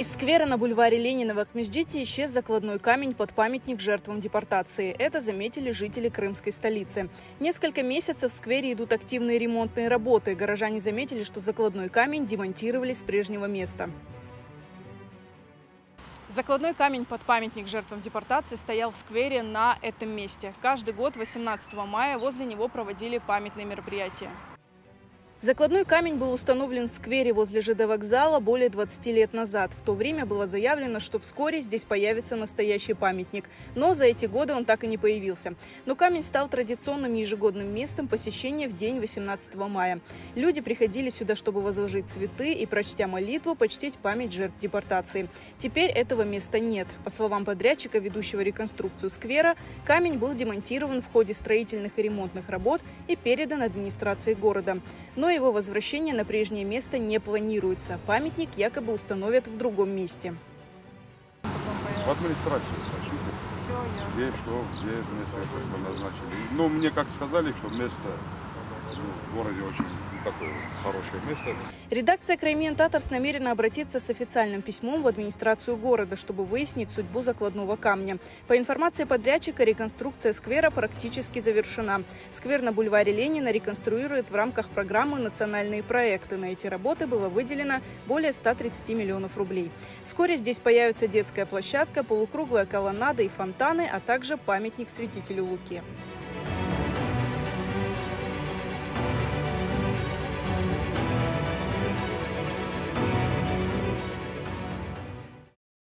Из сквера на бульваре Ленина в Ахмеджите исчез закладной камень под памятник жертвам депортации. Это заметили жители крымской столицы. Несколько месяцев в сквере идут активные ремонтные работы. Горожане заметили, что закладной камень демонтировали с прежнего места. Закладной камень под памятник жертвам депортации стоял в сквере на этом месте. Каждый год 18 мая возле него проводили памятные мероприятия. Закладной камень был установлен в сквере возле ЖД вокзала более 20 лет назад. В то время было заявлено, что вскоре здесь появится настоящий памятник. Но за эти годы он так и не появился. Но камень стал традиционным ежегодным местом посещения в день 18 мая. Люди приходили сюда, чтобы возложить цветы и, прочтя молитву, почтить память жертв депортации. Теперь этого места нет. По словам подрядчика, ведущего реконструкцию сквера, камень был демонтирован в ходе строительных и ремонтных работ и передан администрации города. Но его возвращение на прежнее место не планируется. Памятник якобы установят в другом месте. В администрации спросите, где место назначили. Ну, мне как сказали, что место в городе очень такое хорошее место. Редакция Crimean Tatars намерена обратиться с официальным письмом в администрацию города, чтобы выяснить судьбу закладного камня. По информации подрядчика, реконструкция сквера практически завершена. Сквер на бульваре Ленина реконструирует в рамках программы «Национальные проекты». На эти работы было выделено более 130 миллионов рублей. Вскоре здесь появится детская площадка, полукруглая колоннада и фонтаны, а также памятник святителю Луке.